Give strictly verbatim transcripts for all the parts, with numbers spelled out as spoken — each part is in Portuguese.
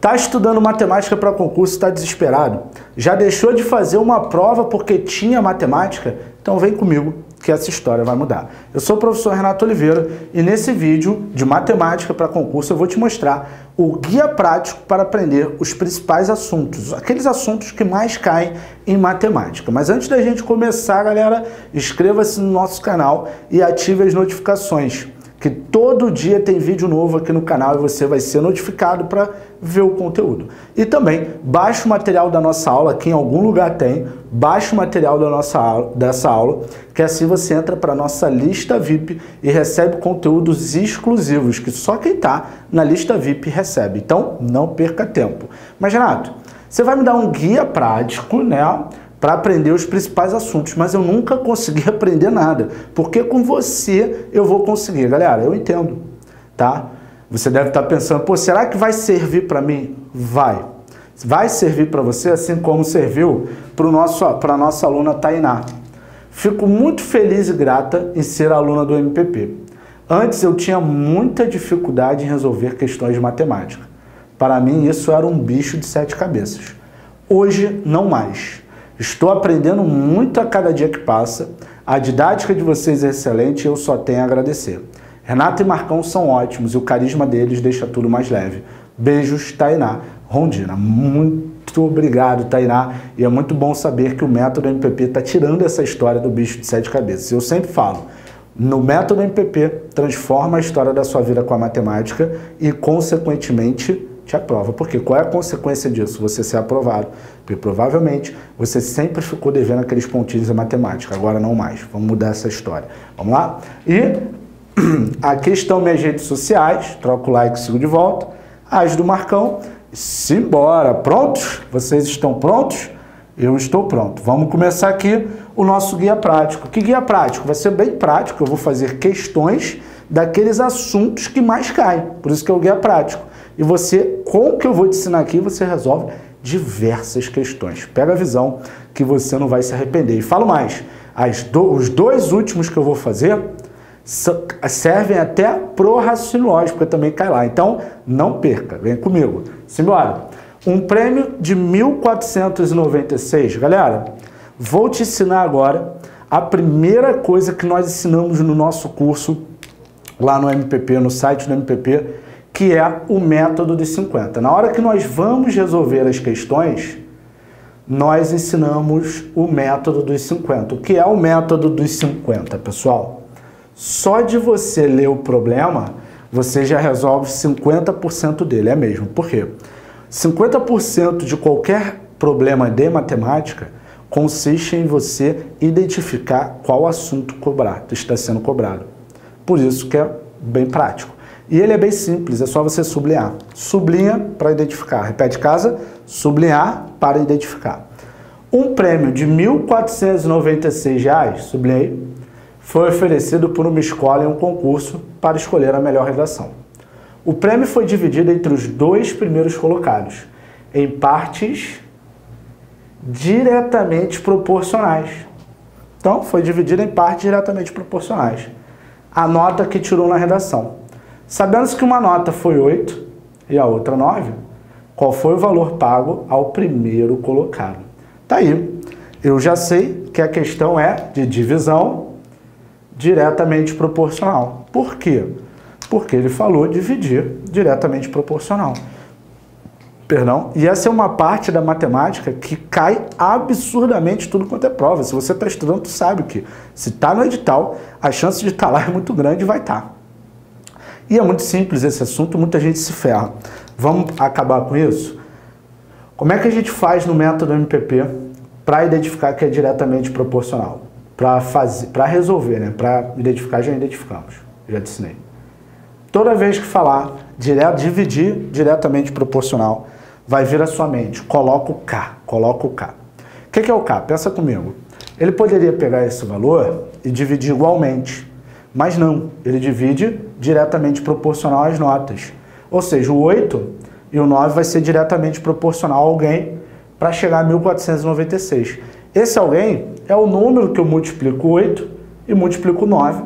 Tá estudando matemática para concurso e está desesperado? Já deixou de fazer uma prova porque tinha matemática? Então vem comigo que essa história vai mudar. Eu sou o professor Renato Oliveira e nesse vídeo de matemática para concurso eu vou te mostrar o guia prático para aprender os principais assuntos, aqueles assuntos que mais caem em matemática. Mas antes da gente começar, galera, inscreva-se no nosso canal e ative as notificações, que todo dia tem vídeo novo aqui no canal e você vai ser notificado para ver o conteúdo. E também, baixa o material da nossa aula, que em algum lugar tem, baixa o material da nossa aula, dessa aula, que assim você entra para a nossa lista V I P e recebe conteúdos exclusivos, que só quem está na lista V I P recebe. Então, não perca tempo. Mas, Renato, você vai me dar um guia prático, né, para aprender os principais assuntos, mas eu nunca consegui aprender nada, porque com você eu vou conseguir. Galera, eu entendo, tá? Você deve estar pensando, pô, será que vai servir para mim? Vai. Vai servir para você, assim como serviu para nosso, a nossa aluna Tainá. Fico muito feliz e grata em ser aluna do M P P. Antes eu tinha muita dificuldade em resolver questões de matemática. Para mim isso era um bicho de sete cabeças. Hoje, não mais. Estou aprendendo muito a cada dia que passa. A didática de vocês é excelente e eu só tenho a agradecer. Renato e Marcão são ótimos e o carisma deles deixa tudo mais leve. Beijos, Tainá Rondina. Muito obrigado, Tainá. E é muito bom saber que o método M P P está tirando essa história do bicho de sete cabeças. Eu sempre falo, no método M P P, transforma a história da sua vida com a matemática e, consequentemente, te aprova. Porque qual é a consequência disso? Você ser aprovado. Porque provavelmente você sempre ficou devendo aqueles pontinhos em matemática. Agora não mais. Vamos mudar essa história. Vamos lá? E aqui estão minhas redes sociais. Troco o like, sigo de volta. As do Marcão. Simbora. Prontos? Vocês estão prontos? Eu estou pronto. Vamos começar aqui o nosso guia prático. Que guia prático? Vai ser bem prático. Eu vou fazer questões daqueles assuntos que mais caem. Por isso que é o guia prático. E você, com o que eu vou te ensinar aqui, você resolve diversas questões. Pega a visão que você não vai se arrepender. E falo mais, as do, os dois últimos que eu vou fazer servem até pro raciocínio lógico, porque também cai lá. Então, não perca. Vem comigo. Simbora. Um prêmio de mil quatrocentos e noventa e seis. Galera, vou te ensinar agora a primeira coisa que nós ensinamos no nosso curso, lá no M P P, no site do M P P, que é o método de cinquenta. Na hora que nós vamos resolver as questões, nós ensinamos o método dos cinquenta. O que é o método dos cinquenta, pessoal? Só de você ler o problema, você já resolve cinquenta por cento dele, é mesmo. Por quê? cinquenta por cento de qualquer problema de matemática consiste em você identificar qual assunto cobrar, está sendo cobrado. Por isso que é bem prático. E ele é bem simples, é só você sublinhar. Sublinha para identificar. Repete casa, sublinhar para identificar. Um prêmio de mil quatrocentos e noventa e seis reais, sublinhei, foi oferecido por uma escola em um concurso para escolher a melhor redação. O prêmio foi dividido entre os dois primeiros colocados, em partes diretamente proporcionais. Então, foi dividido em partes diretamente proporcionais. A nota que tirou na redação. Sabendo que uma nota foi oito e a outra nove, qual foi o valor pago ao primeiro colocado? Tá aí. Eu já sei que a questão é de divisão diretamente proporcional. Por quê? Porque ele falou dividir diretamente proporcional. Perdão. E essa é uma parte da matemática que cai absurdamente tudo quanto é prova. Se você está estudando, tu sabe que se está no edital, a chance de estar lá é muito grande e vai estar. E é muito simples esse assunto, muita gente se ferra. Vamos acabar com isso? Como é que a gente faz no método M P P para identificar que é diretamente proporcional? Para fazer, para resolver, né? Para identificar, já identificamos. Já te ensinei. Toda vez que falar direto, dividir diretamente proporcional, vai vir à sua mente. Coloca o K, coloca o K. O que é o K? Pensa comigo. Ele poderia pegar esse valor e dividir igualmente. Mas não, ele divide diretamente proporcional às notas. Ou seja, o oito e o nove vai ser diretamente proporcional a alguém para chegar a mil quatrocentos e noventa e seis. Esse alguém é o número que eu multiplico oito e multiplico nove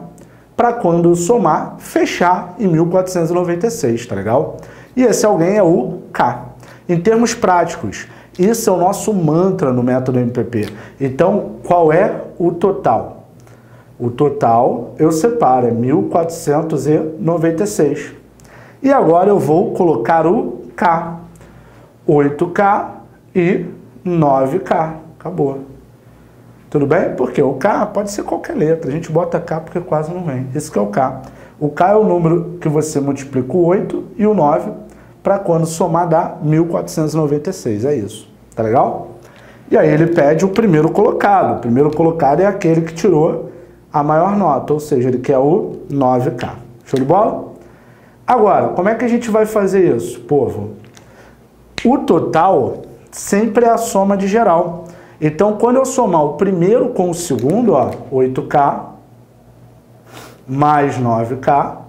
para quando eu somar, fechar em mil quatrocentos e noventa e seis, tá legal? E esse alguém é o K. Em termos práticos, isso é o nosso mantra no método M P P. Então, qual é o total? O total eu separo, é mil quatrocentos e noventa e seis. E agora eu vou colocar o K. oito K e nove K. Acabou. Tudo bem? Porque o K pode ser qualquer letra. A gente bota K porque quase não vem. Esse que é o K. O K é o número que você multiplica o oito e o nove para quando somar dá mil quatrocentos e noventa e seis. É isso. Tá legal? E aí ele pede o primeiro colocado. O primeiro colocado é aquele que tirou a maior nota, ou seja, ele quer o nove K. Show de bola? Agora, como é que a gente vai fazer isso, povo? O total sempre é a soma de geral. Então, quando eu somar o primeiro com o segundo, ó, oito K mais nove K,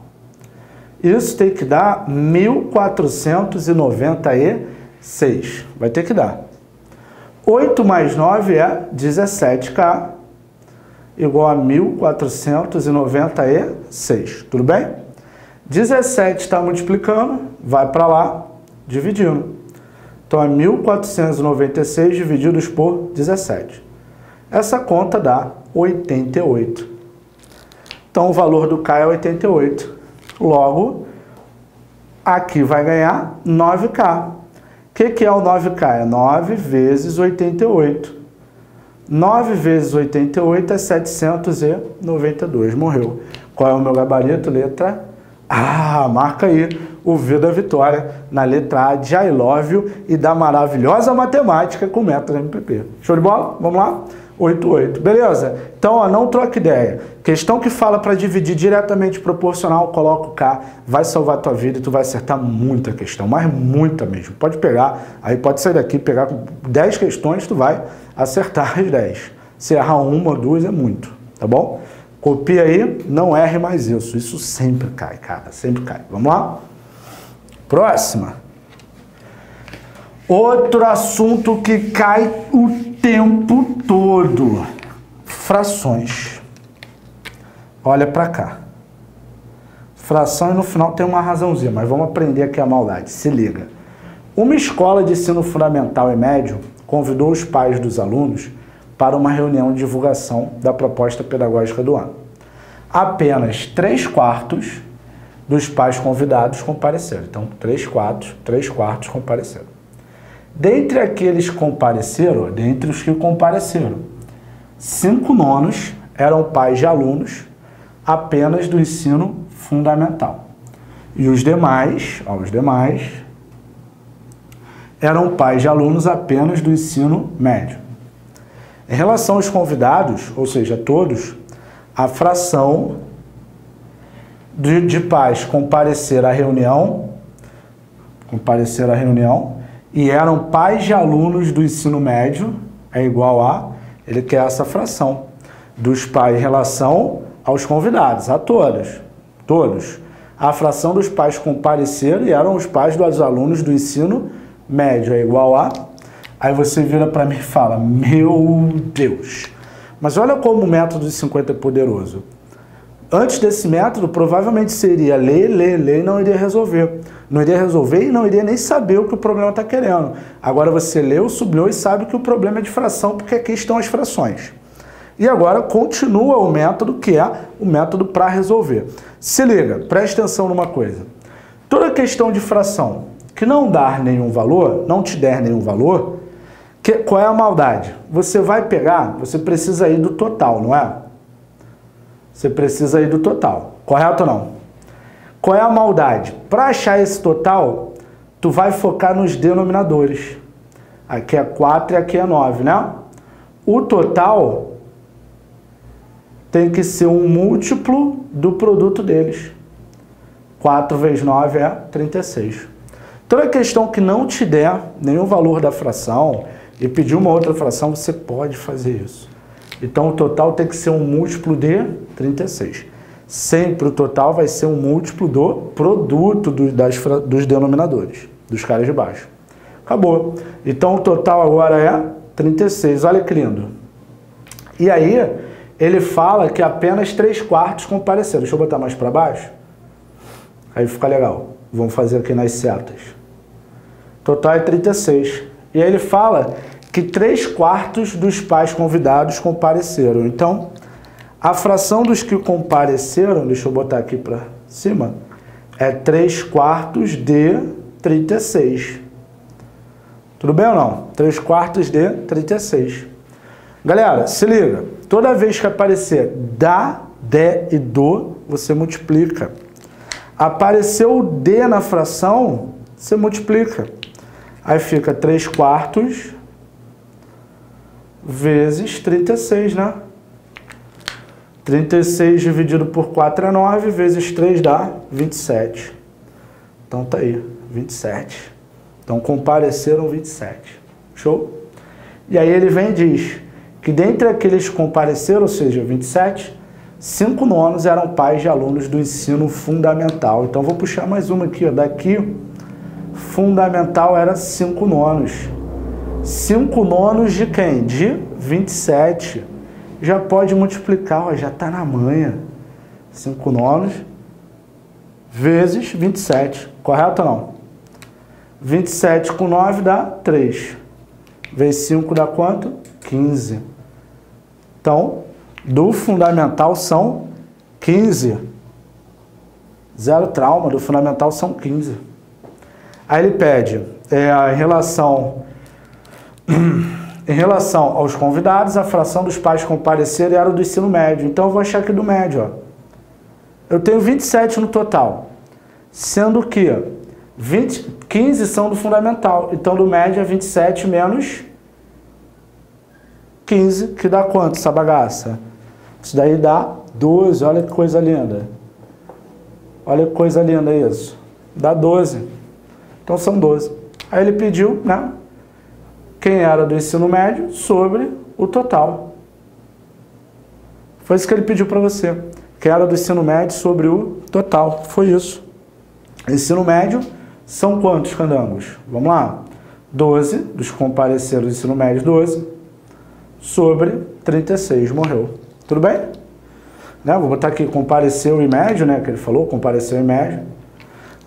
isso tem que dar mil quatrocentos e noventa e seis. Vai ter que dar. oito mais nove é dezessete K, igual a mil quatrocentos e noventa e seis. Tudo bem? dezessete está multiplicando, vai para lá, dividindo. Então, é mil quatrocentos e noventa e seis divididos por dezessete. Essa conta dá oitenta e oito. Então, o valor do K é oitenta e oito. Logo, aqui vai ganhar nove K. O que, que é o nove K? É nove vezes oitenta e oito. nove vezes oitenta e oito é setecentos e noventa e dois. Morreu. Qual é o meu gabarito? Letra A. Ah, marca aí o V da vitória na letra A de I love you e da maravilhosa matemática com método M P P. Show de bola? Vamos lá? oito oito. Beleza? Então, ó, não troca ideia. Questão que fala para dividir diretamente proporcional, coloca o K, vai salvar a tua vida e tu vai acertar muita questão, mas muita mesmo. Pode pegar, aí pode sair daqui, pegar dez questões, tu vai acertar as dez. Se errar uma ou duas é muito, tá bom? Copia aí, não erre mais isso. Isso sempre cai, cara, sempre cai. Vamos lá? Próxima. Outro assunto que cai o tempo todo. Frações. Olha pra cá. Fração e no final tem uma razãozinha, mas vamos aprender aqui a maldade. Se liga. Uma escola de ensino fundamental e médio convidou os pais dos alunos para uma reunião de divulgação da proposta pedagógica do ano. Apenas três quartos... dos pais convidados compareceram. Então, três quartos, três quartos compareceram. Dentre aqueles que compareceram, dentre os que compareceram, cinco nonos eram pais de alunos apenas do ensino fundamental. E os demais, ó, os demais, eram pais de alunos apenas do ensino médio. Em relação aos convidados, ou seja, todos, a fração De, de pais comparecer à reunião, comparecer à reunião, e eram pais de alunos do ensino médio, é igual a, ele quer essa fração, dos pais em relação aos convidados, a todos, todos. A fração dos pais compareceram e eram os pais dos alunos do ensino médio, é igual a, aí você vira para mim e fala, meu Deus, mas olha como o método de cinquenta é poderoso. Antes desse método, provavelmente seria ler, ler, ler e não iria resolver. Não iria resolver e não iria nem saber o que o problema está querendo. Agora você leu, sublinhou e sabe que o problema é de fração, porque aqui estão as frações. E agora continua o método, que é o método para resolver. Se liga, preste atenção numa coisa. Toda questão de fração que não dar nenhum valor, não te der nenhum valor, que, qual é a maldade? Você vai pegar, você precisa ir do total, não é? Você precisa ir do total, correto ou não? Qual é a maldade? Para achar esse total, tu vai focar nos denominadores. Aqui é quatro e aqui é nove, né? O total tem que ser um múltiplo do produto deles. quatro vezes nove é trinta e seis. Então é questão que não te der nenhum valor da fração e pedir uma outra fração, você pode fazer isso. Então, o total tem que ser um múltiplo de trinta e seis. Sempre o total vai ser um múltiplo do produto do, das, dos denominadores, dos caras de baixo. Acabou. Então, o total agora é trinta e seis. Olha que lindo. E aí, ele fala que apenas três quartos compareceram. Deixa eu botar mais para baixo. Aí fica legal. Vamos fazer aqui nas setas. Total é trinta e seis. E aí ele fala que três quartos dos pais convidados compareceram. Então, a fração dos que compareceram, deixa eu botar aqui para cima, é três quartos de trinta e seis. Tudo bem ou não? três quartos de trinta e seis. Galera, se liga. Toda vez que aparecer da, de e do, você multiplica. Apareceu o D na fração, você multiplica. Aí fica três quartos vezes trinta e seis, né? trinta e seis dividido por quatro é nove, vezes três dá vinte e sete. Então tá aí, vinte e sete. Então compareceram vinte e sete. Show? E aí ele vem e diz que dentre aqueles que compareceram, ou seja, vinte e sete, cinco nonos eram pais de alunos do ensino fundamental. Então vou puxar mais uma aqui, ó. Daqui, fundamental era cinco nonos. cinco nonos de quem? De vinte e sete. Já pode multiplicar, ó, já tá na manha. cinco nonos vezes vinte e sete. Correto ou não? vinte e sete com nove dá três. Vezes cinco dá quanto? quinze. Então, do fundamental são quinze. Zero trauma, do fundamental são quinze. Aí ele pede, é, em relação... Em relação aos convidados, a fração dos pais comparecerem era do ensino médio. Então, eu vou achar aqui do médio. Ó. Eu tenho vinte e sete no total, sendo que vinte, quinze são do fundamental. Então, do médio é vinte e sete menos quinze, que dá quanto essa bagaça? Isso daí dá doze. Olha que coisa linda. Olha que coisa linda isso. Dá doze. Então, são doze. Aí ele pediu, né? Quem era do ensino médio, sobre o total. Foi isso que ele pediu para você. Quem era do ensino médio, sobre o total. Foi isso. Ensino médio são quantos candangos? Vamos lá. doze, dos compareceram do ensino médio, doze, sobre trinta e seis, morreu. Tudo bem? Né? Vou botar aqui compareceu e médio, né? Que ele falou, compareceu e médio.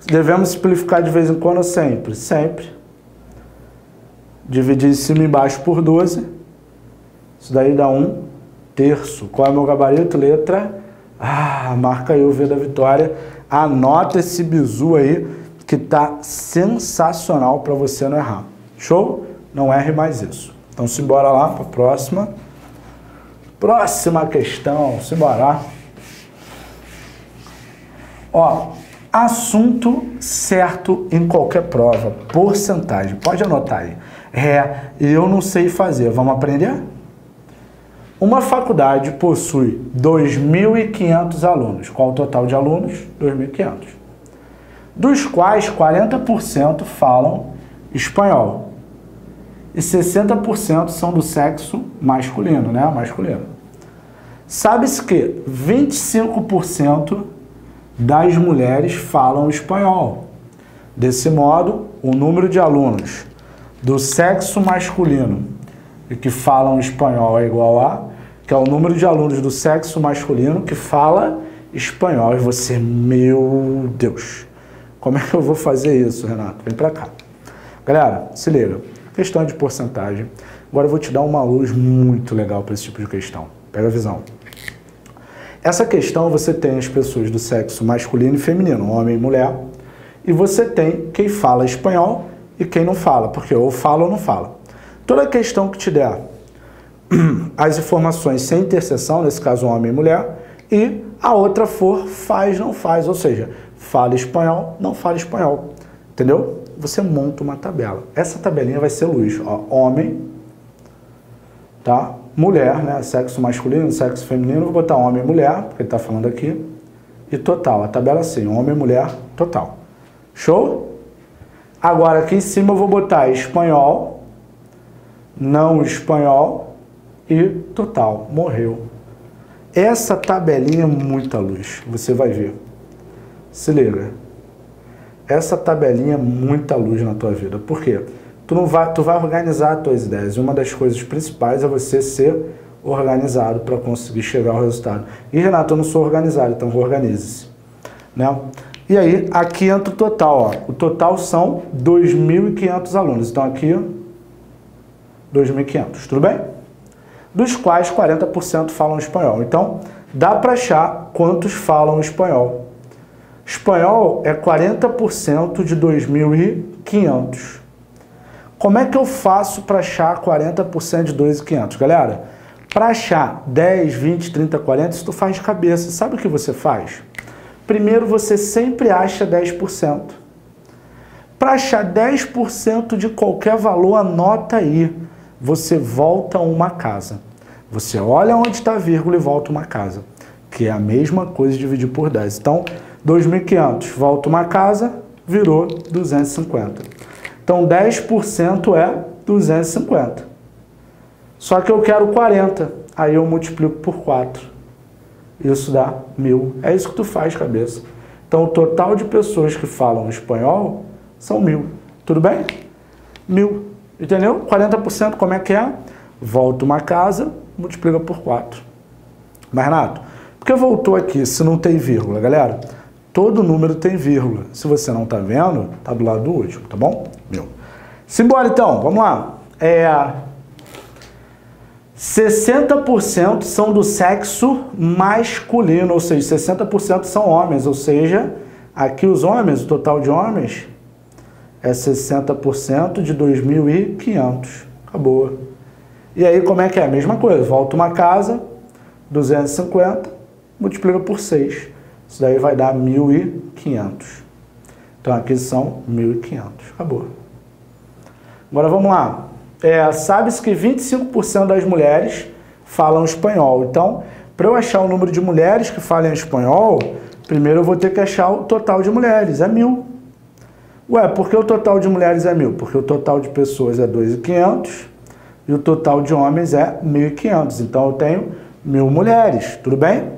Devemos simplificar de vez em quando ou sempre? Sempre. Dividir em cima e embaixo por doze. Isso daí dá um terço. Qual é o meu gabarito? Letra A. Ah, marca aí o V da vitória. Anota esse bizu aí que tá sensacional para você não errar. Show? Não erre mais isso. Então simbora lá para a próxima. Próxima questão. Simbora. Ó. Assunto certo em qualquer prova. Porcentagem. Pode anotar aí. É, eu não sei fazer. Vamos aprender? Uma faculdade possui dois mil e quinhentos alunos. Qual o total de alunos? dois mil e quinhentos. Dos quais quarenta por cento falam espanhol. E sessenta por cento são do sexo masculino, né? Masculino. Sabe-se que vinte e cinco por cento das mulheres falam espanhol. Desse modo, o número de alunos do sexo masculino e que falam espanhol é igual a, que é o número de alunos do sexo masculino que fala espanhol. E você, meu Deus, como é que eu vou fazer isso, Renato? Vem pra cá. Galera, se liga, questão de porcentagem. Agora eu vou te dar uma luz muito legal para esse tipo de questão. Pega a visão. Essa questão você tem as pessoas do sexo masculino e feminino, homem e mulher, e você tem quem fala espanhol e quem não fala, porque ou fala ou não fala. Toda questão que te der as informações sem interseção, nesse caso homem e mulher, e a outra for faz, não faz, ou seja, fala espanhol, não fala espanhol, entendeu? Você monta uma tabela. Essa tabelinha vai ser luz, ó, homem, tá? Mulher, né? Sexo masculino, sexo feminino, vou botar homem e mulher, porque ele tá falando aqui, e total, a tabela assim, homem e mulher, total. Show? Agora aqui em cima eu vou botar espanhol, não espanhol e total, morreu. Essa tabelinha é muita luz, você vai ver. Se liga, essa tabelinha é muita luz na tua vida, por quê? Tu, não vai, tu vai organizar as tuas ideias. E uma das coisas principais é você ser organizado para conseguir chegar ao resultado. E, Renato, eu não sou organizado, então organize-se. Né? E aí, aqui entra o total, ó. O total são dois mil e quinhentos alunos. Então, aqui, dois mil e quinhentos, tudo bem? Dos quais quarenta por cento falam espanhol. Então, dá para achar quantos falam espanhol. Espanhol é quarenta por cento de dois mil e quinhentos. Como é que eu faço para achar quarenta por cento de dois mil e quinhentos, galera? Para achar dez, vinte, trinta, quarenta, isso tu faz de cabeça. Sabe o que você faz? Primeiro, você sempre acha dez por cento. Para achar dez por cento de qualquer valor, anota aí. Você volta uma casa. Você olha onde está a vírgula e volta uma casa. Que é a mesma coisa dividir por dez. Então, dois mil e quinhentos, volta uma casa, virou duzentos e cinquenta. Então, dez por cento é duzentos e cinquenta. Só que eu quero quarenta. Aí eu multiplico por quatro. Isso dá mil. É isso que tu faz, cabeça. Então, o total de pessoas que falam espanhol são mil. Tudo bem? Mil. Entendeu? quarenta por cento, como é que é? Volta uma casa, multiplica por quatro. Mas, Renato, por que voltou aqui se não tem vírgula, galera? Todo número tem vírgula. Se você não tá vendo, tá do lado do último, tá bom? Mil. Simbora, então. Vamos lá. É... sessenta por cento são do sexo masculino, ou seja, sessenta por cento são homens, ou seja, aqui os homens, o total de homens é sessenta por cento de dois mil e quinhentos. Acabou. E aí como é que é? Mesma coisa, volta uma casa, duzentos e cinquenta, multiplica por seis. Isso daí vai dar mil e quinhentos. Então aqui são mil e quinhentos. Acabou. Agora vamos lá. É, sabe-se que vinte e cinco por cento das mulheres falam espanhol. Então, para eu achar o número de mulheres que falam espanhol, primeiro eu vou ter que achar o total de mulheres, é mil. Ué, por que o total de mulheres é mil? Porque o total de pessoas é dois mil e quinhentos e o total de homens é mil e quinhentos. Então, eu tenho mil mulheres, tudo bem?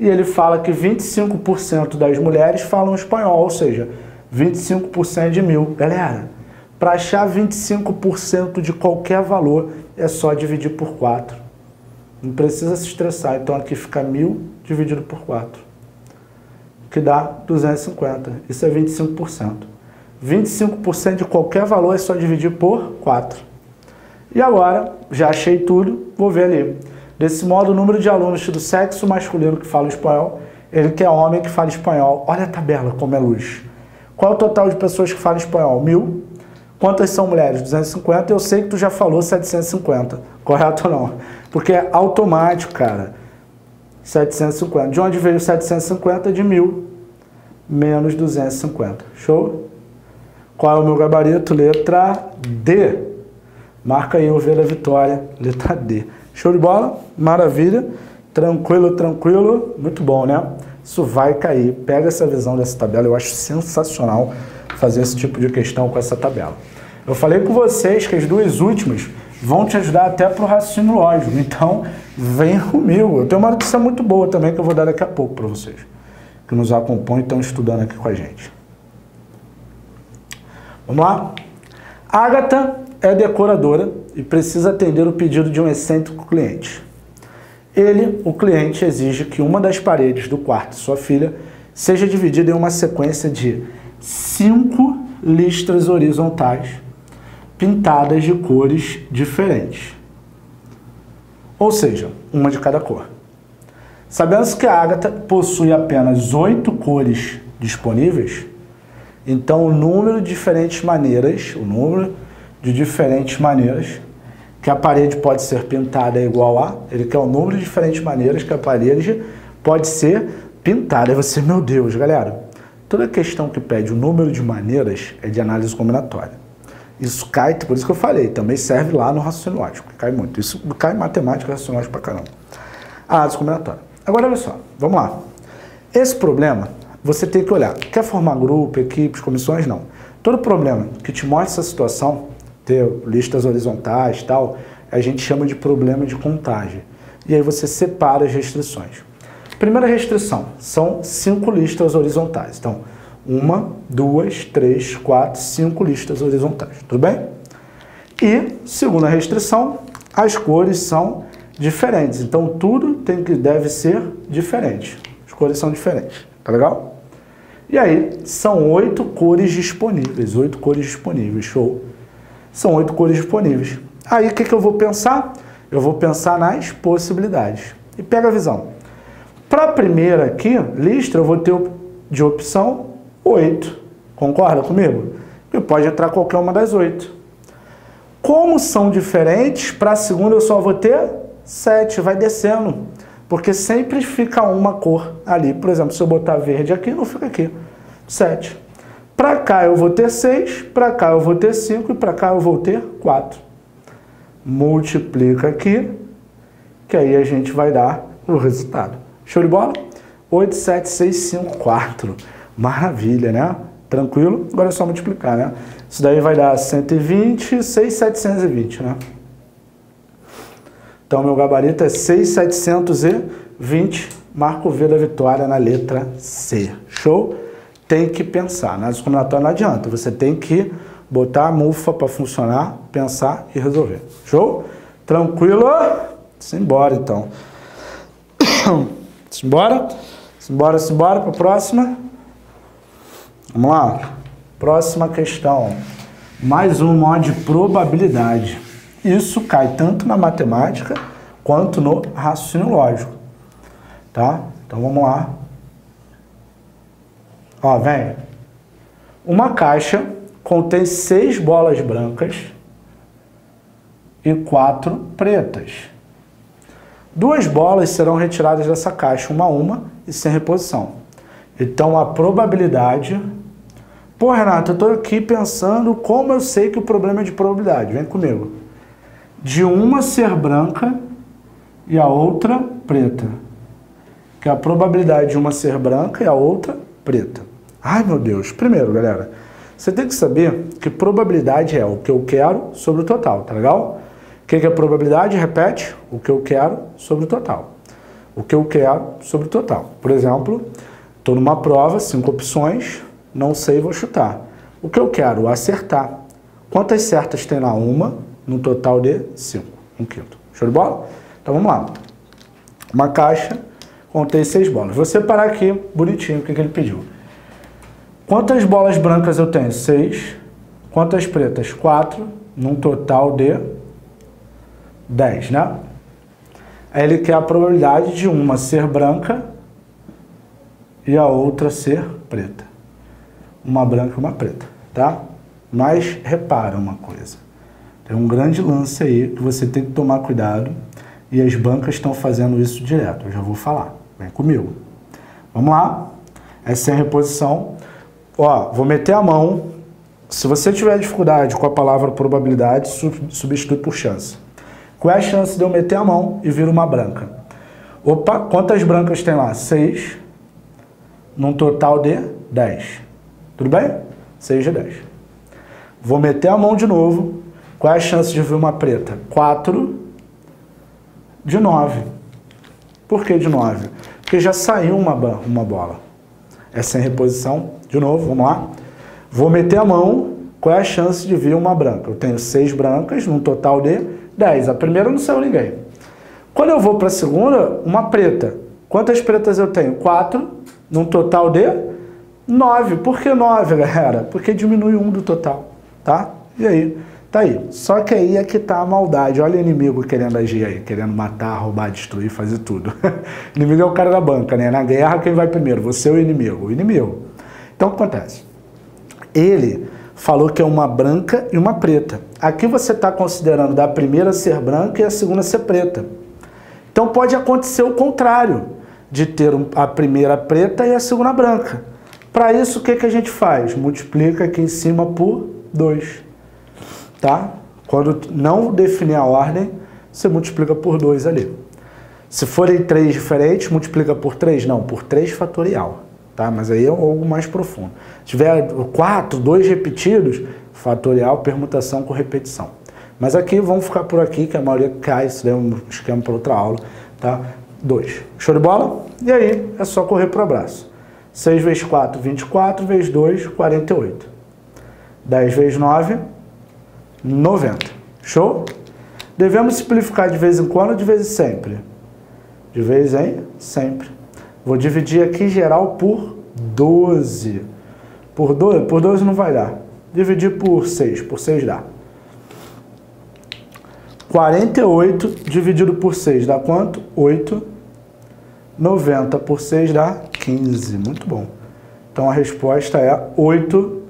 E ele fala que vinte e cinco por cento das mulheres falam espanhol, ou seja, vinte e cinco por cento de mil. Galera... Para achar vinte e cinco por cento de qualquer valor, é só dividir por quatro. Não precisa se estressar. Então, aqui fica mil dividido por quatro, que dá duzentos e cinquenta. Isso é vinte e cinco por cento. vinte e cinco por cento de qualquer valor é só dividir por quatro. E agora, já achei tudo, vou ver ali. Desse modo, o número de alunos do sexo masculino que fala espanhol, ele que é homem que fala espanhol. Olha a tabela como é luz. Qual é o total de pessoas que falam espanhol? mil. Quantas são mulheres? duzentos e cinquenta. Eu sei que tu já falou setecentos e cinquenta, correto ou não? Porque é automático, cara. setecentos e cinquenta. De onde veio setecentos e cinquenta? De mil. Menos duzentos e cinquenta. Show? Qual é o meu gabarito? Letra D. Marca aí o V da vitória. Letra D. Show de bola? Maravilha. Tranquilo, tranquilo. Muito bom, né? Isso vai cair. Pega essa visão dessa tabela. Eu acho sensacional fazer esse tipo de questão com essa tabela. Eu falei com vocês que as duas últimas vão te ajudar até para o raciocínio lógico, então vem comigo. Eu tenho uma notícia muito boa também que eu vou dar daqui a pouco para vocês, que nos acompanham e estão estudando aqui com a gente. Vamos lá? Agatha é decoradora e precisa atender o pedido de um excêntrico cliente. Ele, o cliente, exige que uma das paredes do quarto de sua filha seja dividida em uma sequência de cinco listras horizontais pintadas de cores diferentes, ou seja, uma de cada cor. Sabendo que a Agatha possui apenas oito cores disponíveis, então o número de diferentes maneiras, o número de diferentes maneiras que a parede pode ser pintada é igual a, ele quer o número de diferentes maneiras que a parede pode ser pintada. Aí você, meu Deus, galera. Toda questão que pede o número de maneiras é de análise combinatória. Isso cai, por isso que eu falei, também serve lá no raciocínio lógico, cai muito. Isso cai em matemática, raciocínio lógico pra caramba. Análise combinatória. Agora, olha só, vamos lá. Esse problema, você tem que olhar. Quer formar grupo, equipes, comissões? Não. Todo problema que te mostra essa situação, ter listas horizontais e tal, a gente chama de problema de contagem. E aí você separa as restrições. Primeira restrição, são cinco listas horizontais. Então, uma, duas, três, quatro, cinco listas horizontais, tudo bem? E, segunda restrição, as cores são diferentes. Então, tudo tem que, deve ser diferente. As cores são diferentes, tá legal? E aí, são oito cores disponíveis, oito cores disponíveis, show. São oito cores disponíveis. Aí, o que que eu vou pensar? Eu vou pensar nas possibilidades. E pega a visão. Para a primeira aqui, lista, eu vou ter de opção oito. Concorda comigo? E pode entrar qualquer uma das oito. Como são diferentes, para a segunda eu só vou ter sete, vai descendo. Porque sempre fica uma cor ali. Por exemplo, se eu botar verde aqui, não fica aqui. sete. Para cá eu vou ter seis, para cá eu vou ter cinco e para cá eu vou ter quatro. Multiplica aqui, que aí a gente vai dar o resultado. Show de bola? oito, sete, seis, cinco, quatro. Maravilha, né? Tranquilo? Agora é só multiplicar, né? Isso daí vai dar cento e vinte, seis mil setecentos e vinte, né? Então, meu gabarito é seis mil setecentos e vinte. Marco V da vitória na letra C. Show? Tem que pensar. Análise combinatória não adianta. Você tem que botar a mufa para funcionar, pensar e resolver. Show? Tranquilo? Simbora, então. Simbora? Simbora, simbora para a próxima. Vamos lá. Próxima questão. Mais um nó de probabilidade. Isso cai tanto na matemática quanto no raciocínio lógico. Tá? Então vamos lá. Ó, vem. Uma caixa contém seis bolas brancas e quatro pretas. Duas bolas serão retiradas dessa caixa, uma a uma e sem reposição. Então a probabilidade... Pô, Renato, eu tô aqui pensando como eu sei que o problema é de probabilidade. Vem comigo. De uma ser branca e a outra preta. Que é a probabilidade de uma ser branca e a outra preta. Ai, meu Deus. Primeiro, galera, você tem que saber que probabilidade é o que eu quero sobre o total, tá legal? O que é a probabilidade? Repete. O que eu quero sobre o total. O que eu quero sobre o total. Por exemplo, estou numa prova, cinco opções, não sei, vou chutar. O que eu quero? Acertar. Quantas certas tem na uma? Num total de cinco, um quinto. Show de bola? Então vamos lá. Uma caixa contém seis bolas. Vou separar aqui bonitinho o que ele pediu. Quantas bolas brancas eu tenho? seis. Quantas pretas? quatro. Num total de dez, né? Aí ele quer a probabilidade de uma ser branca e a outra ser preta. Uma branca e uma preta, tá? Mas repara uma coisa. É um grande lance aí que você tem que tomar cuidado e as bancas estão fazendo isso direto. Eu já vou falar. Vem comigo. Vamos lá. Essa é a reposição. Ó, vou meter a mão. Se você tiver dificuldade com a palavra probabilidade, substitui por chance. Qual é a chance de eu meter a mão e vir uma branca? Opa, quantas brancas tem lá? seis. Num total de dez. Tudo bem? seis de dez. Vou meter a mão de novo. Qual é a chance de vir uma preta? quatro de nove. Por que de nove? Porque já saiu uma, uma bola. É sem reposição. De novo, vamos lá. Vou meter a mão. Qual é a chance de vir uma branca? Eu tenho seis brancas, num total de dez. A primeira não saiu ninguém. Quando eu vou para a segunda, uma preta. Quantas pretas eu tenho? quatro, num total de nove. Por que nove, galera? Porque diminui um do total. Tá? E aí? Tá aí. Só que aí é que tá a maldade. Olha o inimigo querendo agir aí, querendo matar, roubar, destruir, fazer tudo. O inimigo é o cara da banca, né? Na guerra, quem vai primeiro? Você é o inimigo. O inimigo. Então, o que acontece? Ele falou que é uma branca e uma preta. Aqui você tá considerando da primeira ser branca e a segunda ser preta. Então, pode acontecer o contrário, de ter a primeira preta e a segunda branca. Para isso, o que que a gente faz? Multiplica aqui em cima por dois. Tá? Quando não definir a ordem, você multiplica por dois ali. Se forem três diferentes, multiplica por três? Não, por três fatorial. Tá? Mas aí é algo mais profundo. Se tiver quatro, dois repetidos, fatorial, permutação com repetição. Mas aqui, vamos ficar por aqui, que a maioria cai, isso daí é um esquema para outra aula. Tá? dois. Show de bola? E aí, é só correr para o abraço. seis vezes quatro, vinte e quatro, vezes dois, quarenta e oito. dez vezes nove... noventa. Show? Devemos simplificar de vez em quando ou de vez em sempre? De vez em sempre. Vou dividir aqui geral por doze. Por doze, por doze não vai dar. Dividir por seis. Por seis dá. quarenta e oito dividido por seis dá quanto? oito. noventa por seis dá quinze. Muito bom. Então a resposta é oito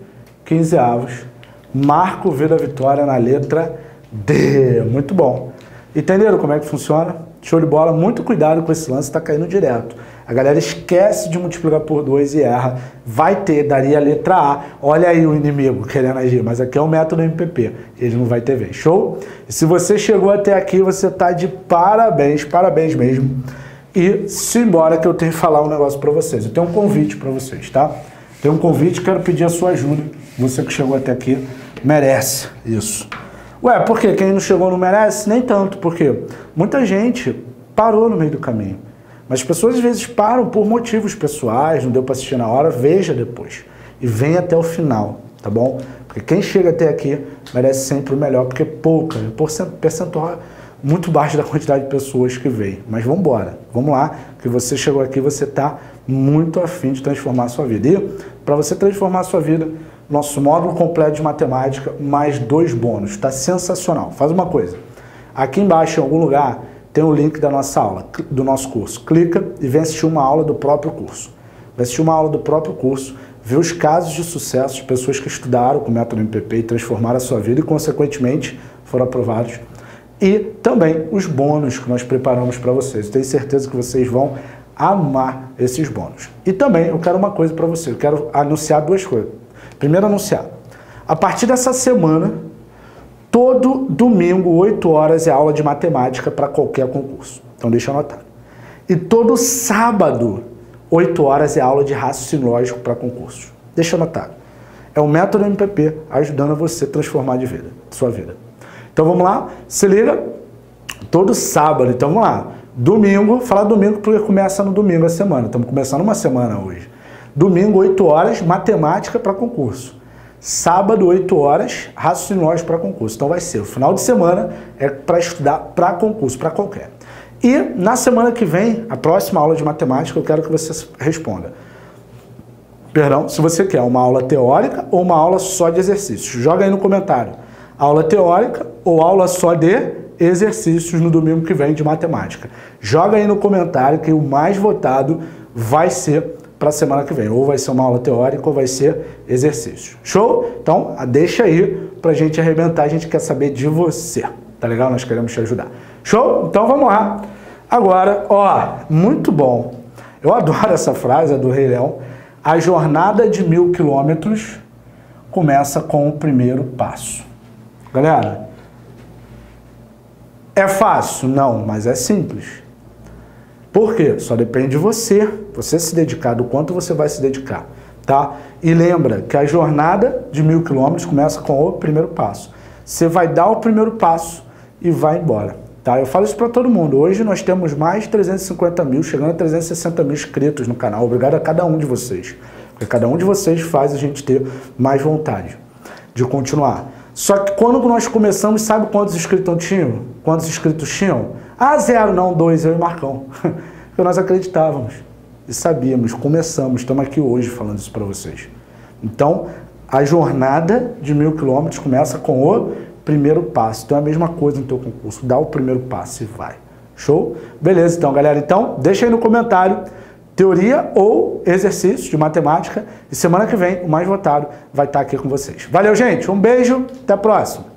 quinzeavos. Marco V da vitória na letra D. Muito bom. Entenderam como é que funciona? Show de bola. Muito cuidado com esse lance, tá caindo direto. A galera esquece de multiplicar por dois e erra. Vai ter, daria a letra A. Olha aí o inimigo querendo agir, mas aqui é o método M P P. Ele não vai ter vez. Show? E se você chegou até aqui, você tá de parabéns, parabéns mesmo. E simbora que eu tenho que falar um negócio pra vocês. Eu tenho um convite pra vocês, tá? Tenho um convite, quero pedir a sua ajuda. Você que chegou até aqui merece isso. Ué, por quê? Quem não chegou não merece? Nem tanto, porque muita gente parou no meio do caminho. Mas as pessoas às vezes param por motivos pessoais, não deu para assistir na hora, veja depois. E vem até o final, tá bom? Porque quem chega até aqui merece sempre o melhor, porque é pouca, é um percentual muito baixo da quantidade de pessoas que veio. Mas vamos embora, vamos lá, que você chegou aqui, você está muito afim de transformar a sua vida. E para você transformar a sua vida, nosso módulo completo de matemática, mais dois bônus. Está sensacional. Faz uma coisa. Aqui embaixo, em algum lugar, tem o link da nossa aula, do nosso curso. Clica e vem assistir uma aula do próprio curso. Vai assistir uma aula do próprio curso, ver os casos de sucesso de pessoas que estudaram com o método M P P e transformaram a sua vida e, consequentemente, foram aprovados. E também os bônus que nós preparamos para vocês. Eu tenho certeza que vocês vão amar esses bônus. E também eu quero uma coisa para você. Eu quero anunciar duas coisas. Primeiro anunciar, a partir dessa semana, todo domingo, oito horas, é aula de matemática para qualquer concurso. Então deixa eu anotar. E todo sábado, oito horas, é aula de raciocínio lógico para concursos. Deixa eu anotar. É o método M P P ajudando a você transformar de vida, sua vida. Então vamos lá, se liga, todo sábado, então vamos lá. Domingo, falar domingo porque começa no domingo a semana, estamos começando uma semana hoje. Domingo, oito horas, matemática para concurso. Sábado, oito horas, raciocínio lógico para concurso. Então vai ser o final de semana é para estudar para concurso, para qualquer. E na semana que vem, a próxima aula de matemática, eu quero que você responda. Perdão, se você quer uma aula teórica ou uma aula só de exercícios. Joga aí no comentário. Aula teórica ou aula só de exercícios no domingo que vem de matemática. Joga aí no comentário que o mais votado vai ser para a semana que vem, ou vai ser uma aula teórica ou vai ser exercício. Show? Então, deixa aí pra gente arrebentar, a gente quer saber de você, tá legal? Nós queremos te ajudar. Show? Então vamos lá. Agora, ó, muito bom. Eu adoro essa frase, é do Rei Leão. A jornada de mil quilômetros começa com o primeiro passo. Galera, é fácil? Não, mas é simples. Por quê? Só depende de você, você se dedicar, do quanto você vai se dedicar, tá? E lembra que a jornada de mil quilômetros começa com o primeiro passo. Você vai dar o primeiro passo e vai embora, tá? Eu falo isso para todo mundo. Hoje nós temos mais de trezentos e cinquenta mil, chegando a trezentos e sessenta mil inscritos no canal. Obrigado a cada um de vocês, porque cada um de vocês faz a gente ter mais vontade de continuar. Só que quando nós começamos, sabe quantos inscritos tinham? Quantos inscritos tinham? Ah, zero, não, dois, eu e Marcão. Porque nós acreditávamos e sabíamos, começamos, estamos aqui hoje falando isso para vocês. Então, a jornada de mil quilômetros começa com o primeiro passo. Então é a mesma coisa no teu concurso, dá o primeiro passo e vai. Show? Beleza, então, galera. Então, deixa aí no comentário, teoria ou exercício de matemática. E semana que vem, o mais votado vai estar aqui com vocês. Valeu, gente. Um beijo, até a próxima.